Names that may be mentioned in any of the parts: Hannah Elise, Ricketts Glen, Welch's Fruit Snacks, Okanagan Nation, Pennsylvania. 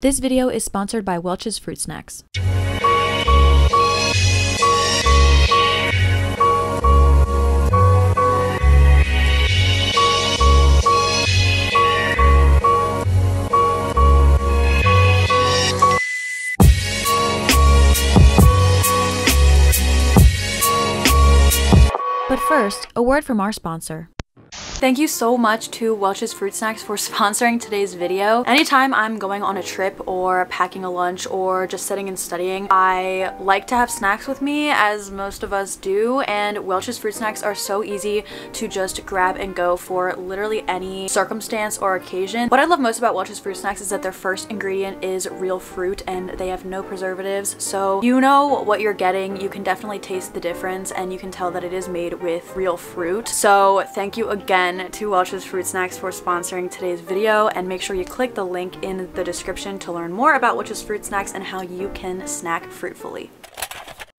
This video is sponsored by Welch's Fruit Snacks. But first, a word from our sponsor. Thank you so much to Welch's Fruit Snacks for sponsoring today's video. Anytime I'm going on a trip or packing a lunch or just sitting and studying, I like to have snacks with me, as most of us do, and Welch's Fruit Snacks are so easy to just grab and go for literally any circumstance or occasion. What I love most about Welch's Fruit Snacks is that their first ingredient is real fruit and they have no preservatives, so you know what you're getting. You can definitely taste the difference and you can tell that it is made with real fruit. So thank you again to Welch's Fruit Snacks for sponsoring today's video, and make sure you click the link in the description to learn more about Welch's Fruit Snacks and how you can snack fruitfully.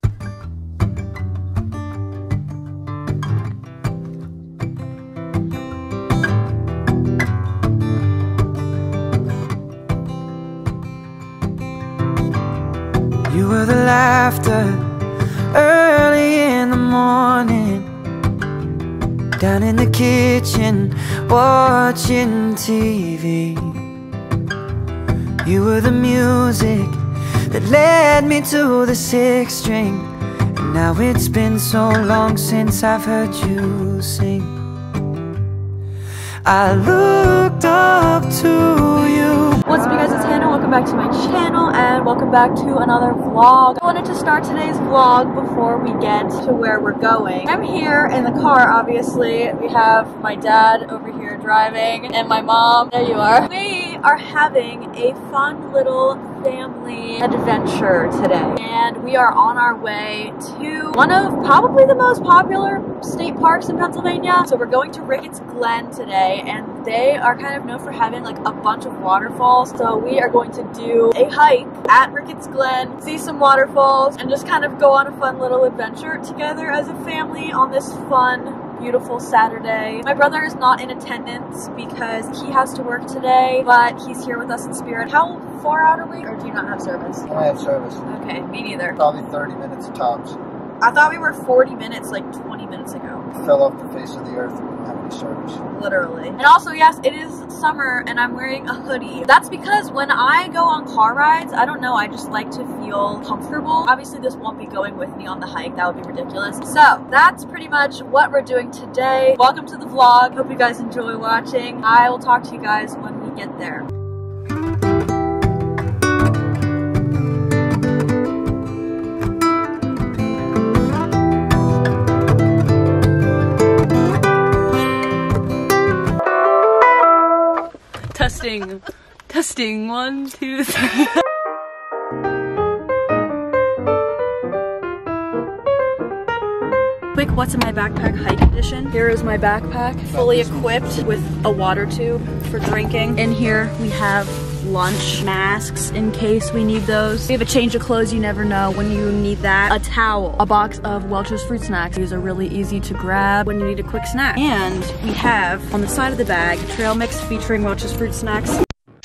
You were the laughter early in the morning, down in the kitchen, watching TV. You were the music that led me to the sixth string, and now it's been so long since I've heard you sing. I looked up to you. What's up, you guys? It's Hannah. Welcome back to my channel and welcome back to another vlog. I wanted to start today's vlog before we get to where we're going. I'm here in the car, obviously. We have my dad over here driving and my mom. There you are. We are having a fun little family adventure today, and we are on our way to one of probably the most popular state parks in Pennsylvania. So we're going to Ricketts Glen today, and they are kind of known for having like a bunch of waterfalls. So we are going to do a hike at Ricketts Glen, see some waterfalls, and just kind of go on a fun little adventure together as a family on this fun beautiful Saturday. My brother is not in attendance because he has to work today, but he's here with us in spirit. How far out are we, or do you not have service? I have service. Okay, me neither. Probably 30 minutes tops. I thought we were 40 minutes like 20 minutes ago. Fell off the face of the earth. Literally. And also, yes, it is summer and I'm wearing a hoodie. That's because when I go on car rides, I don't know, I just like to feel comfortable. Obviously this won't be going with me on the hike, that would be ridiculous. So that's pretty much what we're doing today. Welcome to the vlog. Hope you guys enjoy watching. I will talk to you guys when we get there. Testing, testing, 1, 2, 3. Quick, what's in my backpack hike edition. Here is my backpack, fully equipped with a water tube for drinking. In here we have lunch, masks in case we need those. We have a change of clothes, you never know when you need that. A towel, a box of Welch's Fruit Snacks. These are really easy to grab when you need a quick snack. And we have, on the side of the bag, trail mix featuring Welch's Fruit Snacks.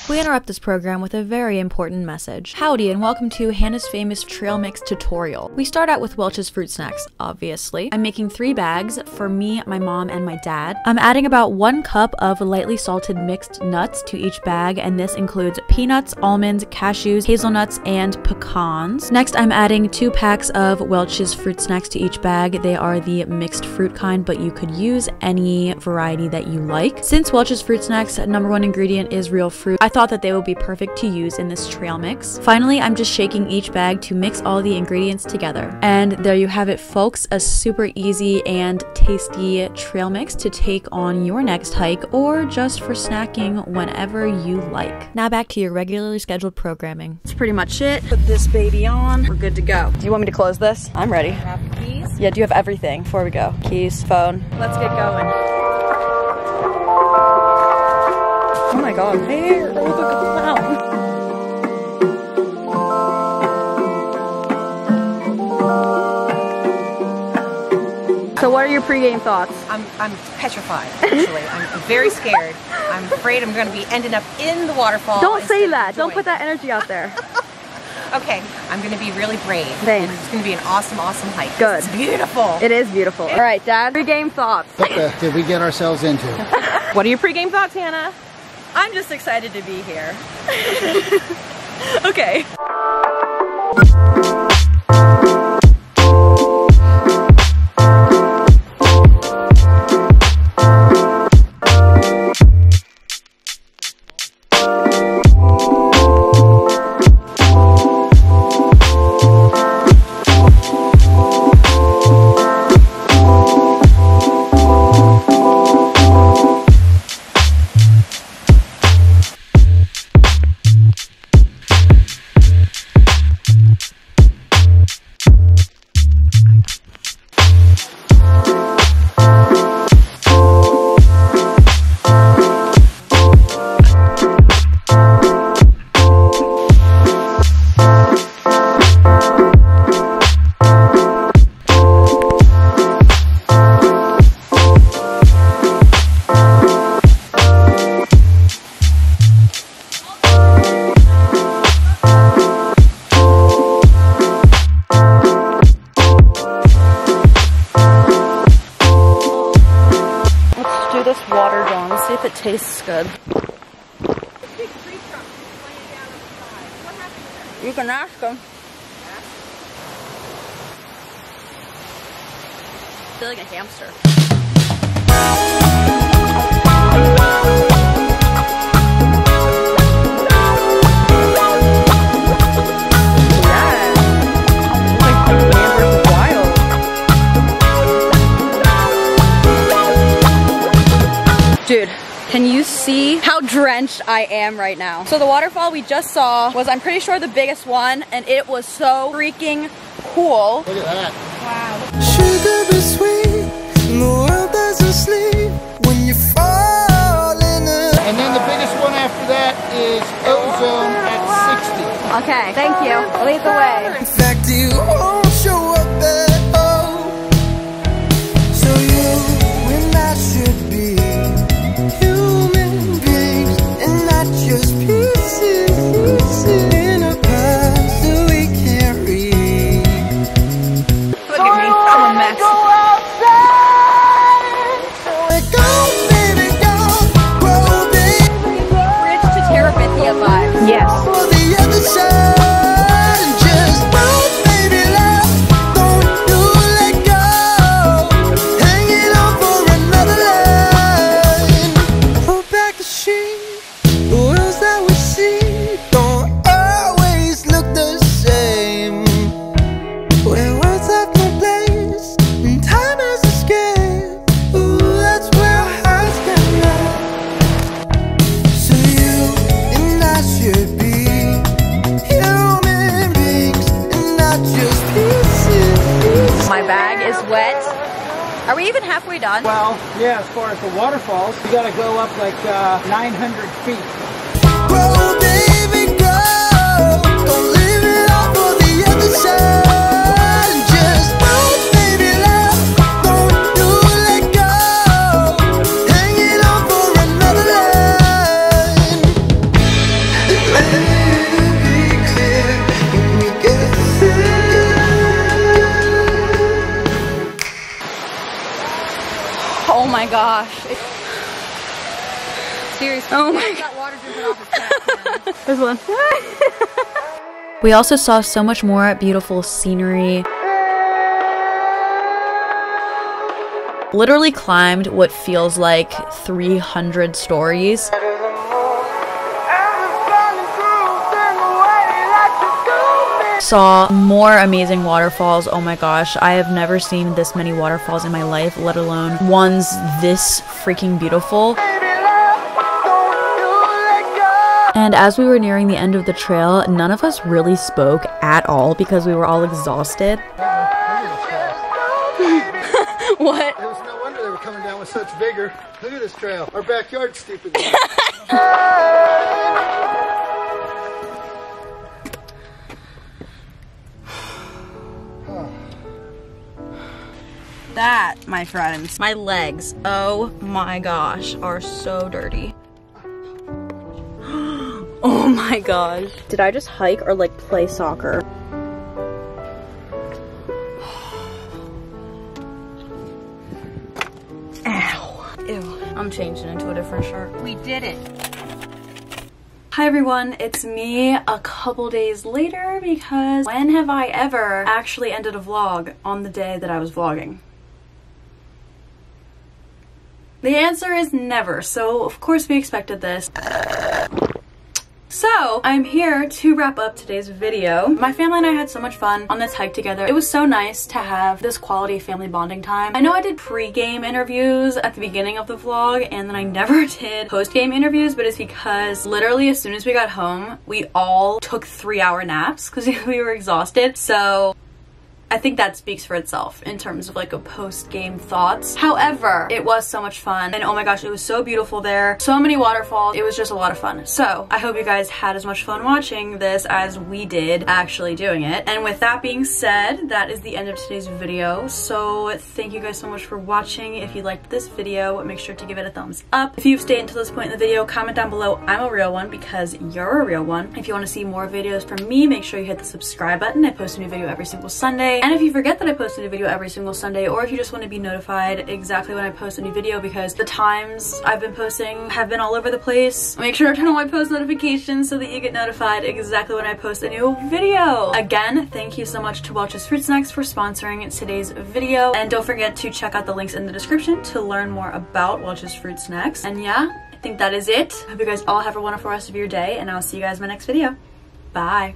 We interrupt this program with a very important message. Howdy and welcome to Hannah's Famous Trail Mix tutorial. We start out with Welch's Fruit Snacks, obviously. I'm making 3 bags for me, my mom, and my dad. I'm adding about 1 cup of lightly salted mixed nuts to each bag, and this includes peanuts, almonds, cashews, hazelnuts, and pecans. Next, I'm adding 2 packs of Welch's Fruit Snacks to each bag. They are the mixed fruit kind, but you could use any variety that you like. Since Welch's Fruit Snacks' number 1 ingredient is real fruit, I thought that they would be perfect to use in this trail mix. Finally, I'm just shaking each bag to mix all the ingredients together. And there you have it, folks, a super easy and tasty trail mix to take on your next hike or just for snacking whenever you like. Now back to your regularly scheduled programming. That's pretty much it. Put this baby on. We're good to go. Do you want me to close this? I'm ready. Do you have the keys? Yeah, do you have everything? Before we go. Keys, phone. Let's get going. Oh my god, there! Look at the mountain! So what are you your pregame thoughts? I'm petrified, actually. I'm very scared. I'm afraid I'm going to be ending up in the waterfall. Don't say that. Don't put that energy out there. Okay, I'm going to be really brave. Thanks. And it's going to be an awesome, awesome hike. Good. It's beautiful. It is beautiful. All right, Dad. Pregame thoughts. What the did we get ourselves into? What are your pregame thoughts, Hannah? I'm just excited to be here. Okay. Tastes good. You can ask them. I feel like a hamster. Can you see how drenched I am right now? So the waterfall we just saw was, I'm pretty sure, the biggest one, and it was so freaking cool. Look at that. Wow. Sugar is sweet, and the world doesn't sleep when you fall in it. And then the biggest one after that is Ozone at 60. Okay, thank you. Lead the way. In fact, you won't show up at all. So you and I should be human beings, and not just pieces in a past that we can't read. Look at me, I'm a mess. Go outside, go baby, go, grow big. Bridge to Terabithia vibes. Yes. For the other side. Are we even halfway done? Well, yeah, as far as the waterfalls, you gotta go up like 900 feet. Grow, baby, grow. Don't leave it all for the other side. Just grow, baby, love. Don't do let go. Hang it on for another line. It may be clear when we get through. Oh my gosh. Seriously. Oh my god. This one. We also saw so much more beautiful scenery. Literally climbed what feels like 300 stories. Saw more amazing waterfalls. Oh my gosh, I have never seen this many waterfalls in my life, let alone ones this freaking beautiful. And as we were nearing the end of the trail, none of us really spoke at all because we were all exhausted. What? It was no wonder they were coming down with such vigor. Look at this trail. Our backyard's steeper than that. that, my friends. My legs, oh my gosh, are so dirty. Oh my gosh. Did I just hike or like play soccer? Ow. Ew. I'm changing into a different shirt. We did it. Hi everyone, it's me a couple days later because when have I ever actually ended a vlog on the day that I was vlogging? The answer is never, so of course we expected this. So I'm here to wrap up today's video. My family and I had so much fun on this hike together. It was so nice to have this quality family bonding time. I know I did pre-game interviews at the beginning of the vlog and then I never did post-game interviews, but it's because literally as soon as we got home, we all took 3-hour naps because we were exhausted. So I think that speaks for itself in terms of like a post-game thoughts. However, it was so much fun and oh my gosh, it was so beautiful there. So many waterfalls. It was just a lot of fun. So I hope you guys had as much fun watching this as we did actually doing it. And with that being said, that is the end of today's video. So thank you guys so much for watching. If you liked this video, make sure to give it a thumbs up. If you've stayed until this point in the video, comment down below, I'm a real one, because you're a real one. If you want to see more videos from me, make sure you hit the subscribe button. I post a new video every single Sunday. And if you forget that I post a new video every single Sunday, or if you just want to be notified exactly when I post a new video because the times I've been posting have been all over the place, make sure to turn on my post notifications so that you get notified exactly when I post a new video. Again, thank you so much to Welch's Fruit Snacks for sponsoring today's video. And don't forget to check out the links in the description to learn more about Welch's Fruit Snacks. And yeah, I think that is it. Hope you guys all have a wonderful rest of your day, and I'll see you guys in my next video. Bye.